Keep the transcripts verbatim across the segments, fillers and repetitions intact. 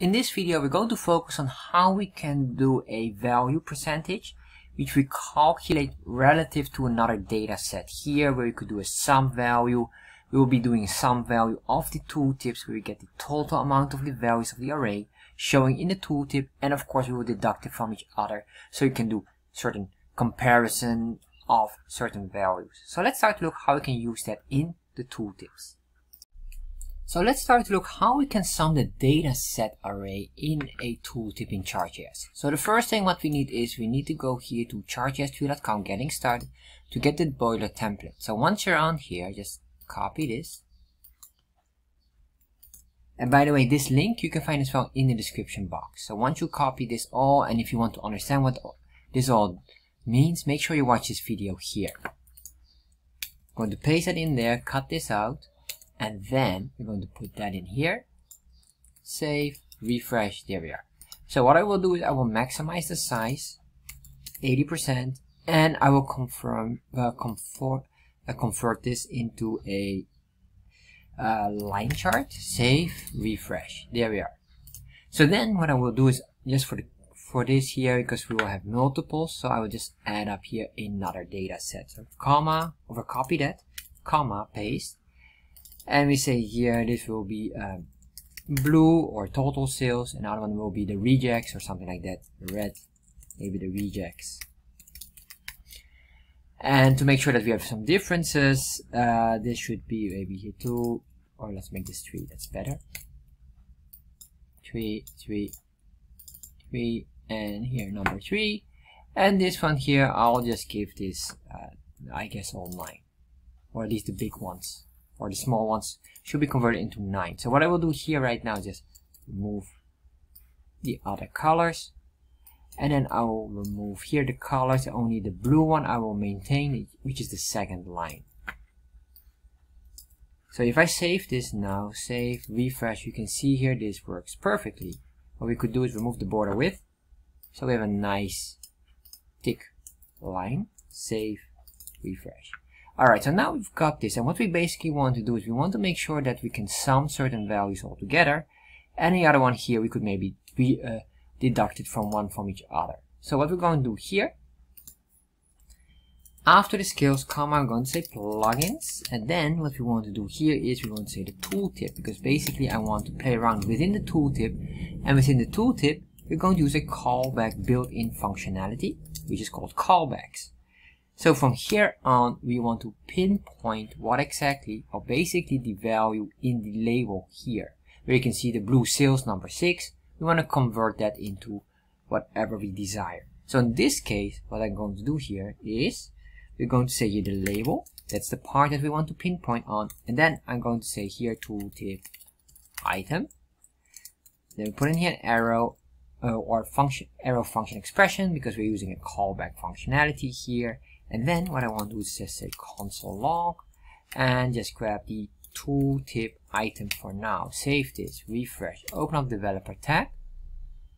In this video we're going to focus on how we can do a value percentage which we calculate relative to another data set. Here where we could do a sum value, we will be doing a sum value of the tooltips where we get the total amount of the values of the array showing in the tooltip, and of course we will deduct it from each other so you can do certain comparison of certain values. So let's start to look how we can use that in the tooltips. So let's start to look how we can sum the data set array in a tooltip in Chart.js. So the first thing what we need is we need to go here to chart j s three dot com getting started to get the boiler template. So once you're on here, just copy this. And by the way, this link you can find as well in the description box. So once you copy this all, and if you want to understand what this all means, make sure you watch this video here. I'm going to paste that in there, cut this out. And then we're going to put that in here, save, refresh, there we are. So what I will do is I will maximize the size, eighty percent, and I will confirm, uh, comfort, uh, convert this into a uh, line chart, save, refresh, there we are. So then what I will do is, just for, the, for this here, because we will have multiples, so I will just add up here another data set. So comma, over copy that, comma, paste. And we say here, this will be um, blue or total sales. Another one will be the rejects or something like that. Red, maybe the rejects. And to make sure that we have some differences, uh, this should be maybe here two, or let's make this three, that's better. Three, three, three, and here number three. And this one here, I'll just give this, uh, I guess all nine, or at least the big ones. Or the small ones should be converted into nine. So what I will do here right now is just remove the other colors, and then I will remove here the colors. Only the blue one I will maintain, which is the second line. So if I save this now, save, refresh, you can see here this works perfectly. What we could do is remove the border width, so we have a nice thick line. Save, refresh. Alright, so now we've got this, and what we basically want to do is we want to make sure that we can sum certain values all together. Any other one here, we could maybe be uh, deducted from one from each other. So what we're going to do here, after the scales, comma, I'm going to say plugins, and then what we want to do here is we want to say the tooltip, because basically I want to play around within the tooltip, and within the tooltip, we're going to use a callback built-in functionality, which is called callbacks. So from here on, we want to pinpoint what exactly, or basically the value in the label here, where you can see the blue sales number six. We want to convert that into whatever we desire. So in this case, what I'm going to do here is, we're going to say here the label, that's the part that we want to pinpoint on, and then I'm going to say here tooltip item. Then we put in here an arrow, uh, or function arrow function expression, because we're using a callback functionality here. And then what I want to do is just say console log, and just grab the tooltip item for now. Save this, refresh, open up developer tab.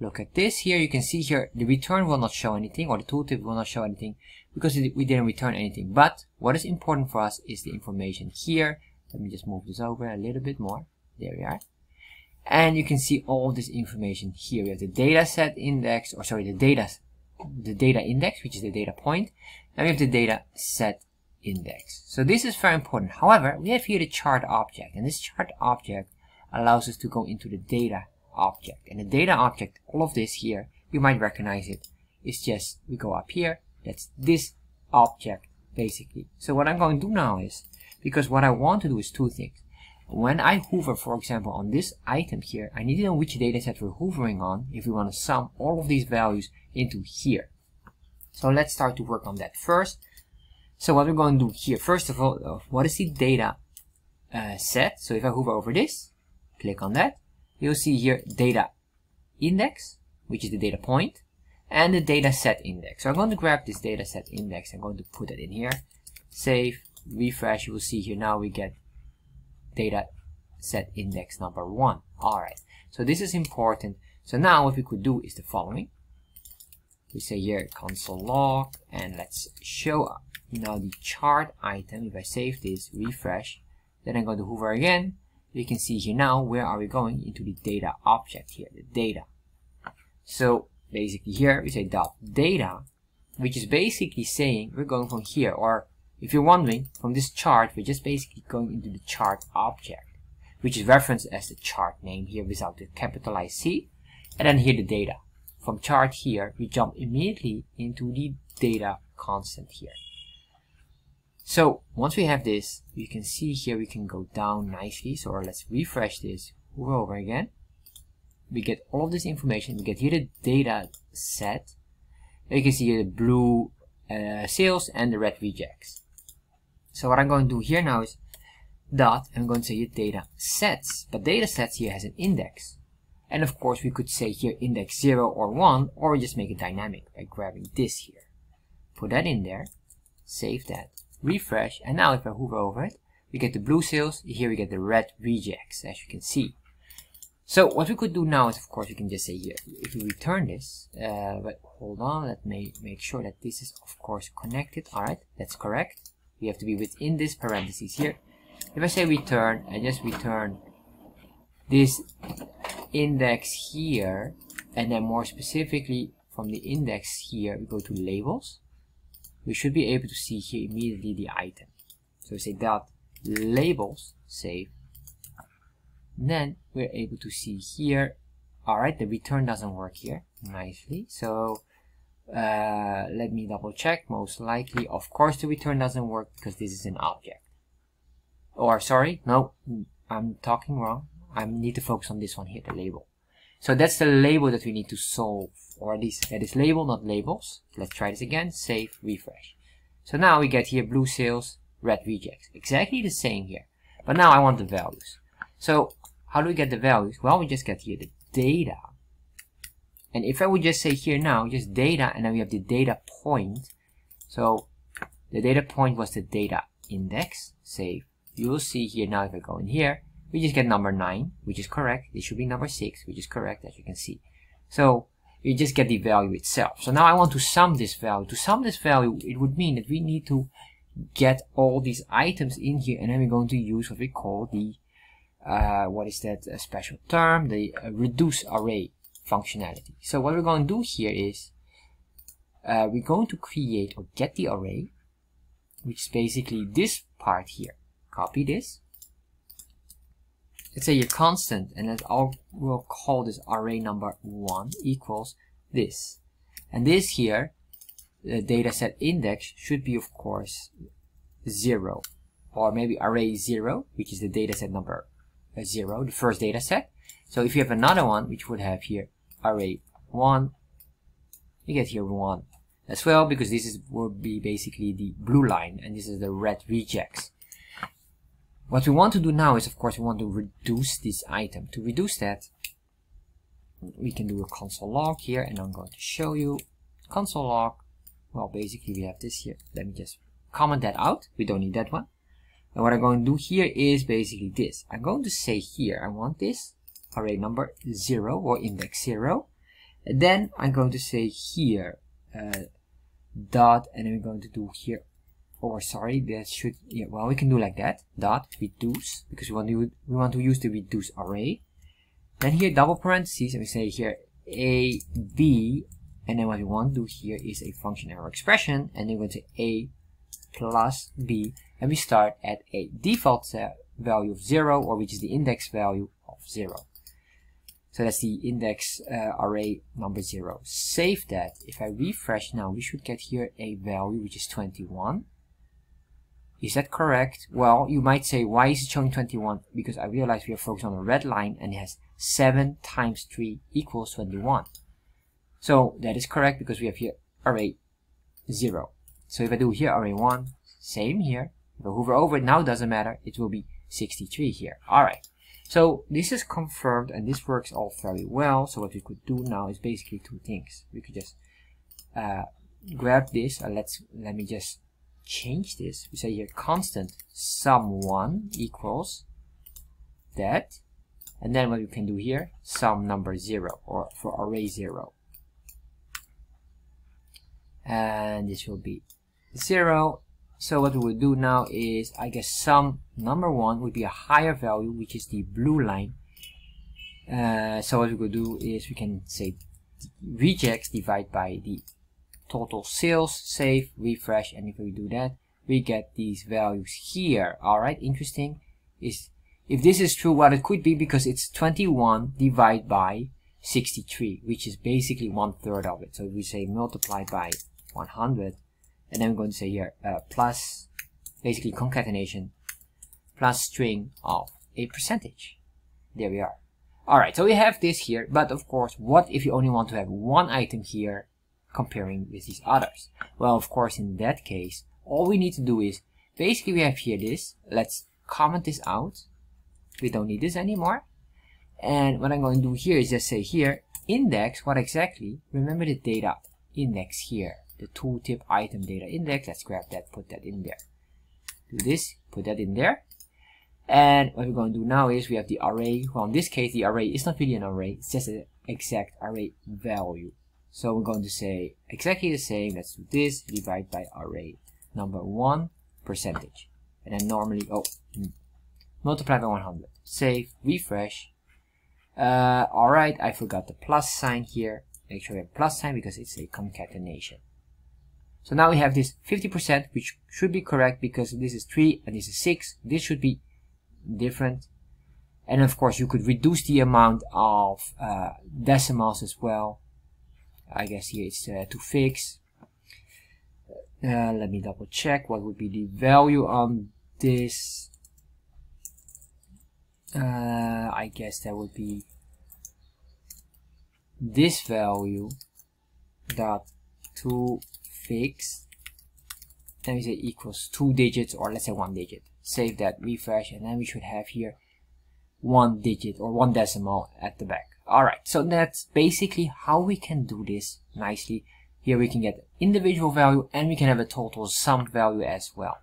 Look at this here, you can see here the return will not show anything, or the tooltip will not show anything, because we didn't return anything. But what is important for us is the information here. Let me just move this over a little bit more. There we are. And you can see all this information here. We have the data set index, or sorry, the data the data index, which is the data point, and we have the data set index. So this is very important. However, we have here the chart object, and this chart object allows us to go into the data object. And the data object, all of this here, you might recognize it. It's just, we go up here, that's this object, basically. So what I'm going to do now is, because what I want to do is two things. When I hover, for example, on this item here, I need to know which data set we're hovering on if we want to sum all of these values into here. So let's start to work on that first. So what we're going to do here, first of all, what is the data uh, set? So if I hover over this, click on that, you'll see here data index, which is the data point, and the data set index. So I'm going to grab this data set index, I'm going to put that in here, save, refresh, you will see here now we get data set index number one. Alright, so this is important. So now what we could do is the following. We say here console log, and let's show up now the chart item. If I save this, refresh, then I'm going to hover again, we can see here now, where are we going? Into the data object here, the data. So basically here we say dot data, which is basically saying we're going from here, or if you're wondering, from this chart, we're just basically going into the chart object, which is referenced as the chart name here without the capitalized C, and then here the data. From chart here, we jump immediately into the data constant here. So once we have this, you can see here we can go down nicely. So or let's refresh this, hover over again. We get all of this information. We get here the data set. You can see here the blue uh, sales and the red rejects. So what I'm going to do here now is dot, I'm going to say here data sets. But data sets here has an index. And of course we could say here index zero or one, or just make it dynamic by grabbing this here. Put that in there, save that. Refresh, and now if I hover over it, we get the blue sales. Here we get the red rejects, as you can see. So what we could do now is, of course, we can just say here, if we return this, uh, but hold on, let me make sure that this is, of course, connected. All right, that's correct. We have to be within this parentheses here. If I say return, I just return this index here, and then more specifically from the index here, we go to labels. We should be able to see here immediately the item. So we say dot labels, save. Then we're able to see here, alright, the return doesn't work here nicely. So uh, let me double check. Most likely, of course, the return doesn't work because this is an object. Or sorry, no, I'm talking wrong. I need to focus on this one here, the label. So that's the label that we need to solve, or at least that is label, not labels. Let's try this again, save, refresh. So now we get here blue sales, red rejects. Exactly the same here. But now I want the values. So how do we get the values? Well, we just get here the data. And if I would just say here now, just data, and then we have the data point. So the data point was the data index, save. You will see here now if I go in here, we just get number nine, which is correct. This should be number six, which is correct, as you can see. So you just get the value itself. So now I want to sum this value. To sum this value, it would mean that we need to get all these items in here, and then we're going to use what we call the, uh, what is that a special term? The uh, reduce array functionality. So what we're going to do here is, uh, we're going to create or get the array, which is basically this part here. Copy this. Let's say your constant, and that I'll we'll call this array number one equals this, and this here, the data set index should be of course zero, or maybe array zero, which is the data set number zero, the first data set. So if you have another one, which would have here array one, you get here one as well, because this is will be basically the blue line, and this is the red rejects. What we want to do now is, of course, we want to reduce this item. To reduce that, we can do a console log here, and I'm going to show you console log. Well, basically we have this here. Let me just comment that out. We don't need that one. And what I'm going to do here is basically this. I'm going to say here, I want this array number zero or index zero. And then I'm going to say here, uh, dot, and then we're going to do here, or sorry, that should, yeah, well, we can do like that, dot reduce, because we want to we want to use the reduce array. Then here double parentheses, and we say here a b, and then what we want to do here is a function error expression, and then we're going to say a plus b, and we start at a default value of zero, or which is the index value of zero. So that's the index uh, array number zero. Save that. If I refresh now, we should get here a value which is twenty-one. Is that correct? Well, you might say, why is it showing twenty-one? Because I realized we are focused on a red line, and it has seven times three equals twenty-one. So that is correct, because we have here array zero. So if I do here array one, same here. If I hover over it now, doesn't matter. It will be sixty-three here. All right. So this is confirmed, and this works all very well. So what we could do now is basically two things. We could just uh, grab this, and let's let me just change this. We say here constant sum one equals that, and then what we can do here, sum number zero, or for array zero, and this will be zero. So what we will do now is, I guess sum number one would be a higher value, which is the blue line. Uh, so what we will do is we can say rejects divide by the total sales, save, refresh, and if we do that, we get these values here. Alright, interesting. Is if this is true, what it could be, because it's twenty-one divided by sixty-three, which is basically one third of it. So if we say multiply by one hundred, and then we're going to say here uh, plus, basically concatenation, plus string of a percentage. There we are. Alright, so we have this here, but of course, what if you only want to have one item here comparing with these others? Well, of course, in that case, all we need to do is, basically we have here this, let's comment this out, we don't need this anymore. And what I'm going to do here is just say here, index, what exactly? Remember the data index here, the tooltip item data index. Let's grab that, put that in there. Do this, put that in there. And what we're going to do now is we have the array. Well, in this case, the array is not really an array. It's just an exact array value. So we're going to say exactly the same. Let's do this, divide by array number one percentage. And then normally, oh, multiply by one hundred. Save, refresh. Uh, alright, I forgot the plus sign here. Make sure we have plus sign because it's a concatenation. So now we have this fifty percent, which should be correct because this is three and this is six. This should be different. And of course, you could reduce the amount of uh, decimals as well. I guess here it's uh, to fix. Uh, let me double check what would be the value on this. Uh, I guess that would be this value dot to fix, then we say equals two digits, or let's say one digit. Save that, refresh, and then we should have here one digit or one decimal at the back. Alright, so that's basically how we can do this nicely. Here we can get individual value and we can have a total sum value as well.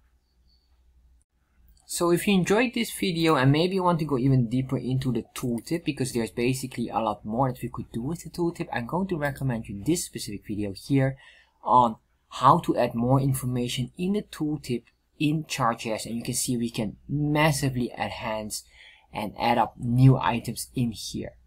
So if you enjoyed this video and maybe you want to go even deeper into the tooltip, because there's basically a lot more that we could do with the tooltip, I'm going to recommend you this specific video here on how to add more information in the tooltip in Chart.js, and you can see we can massively enhance and add up new items in here.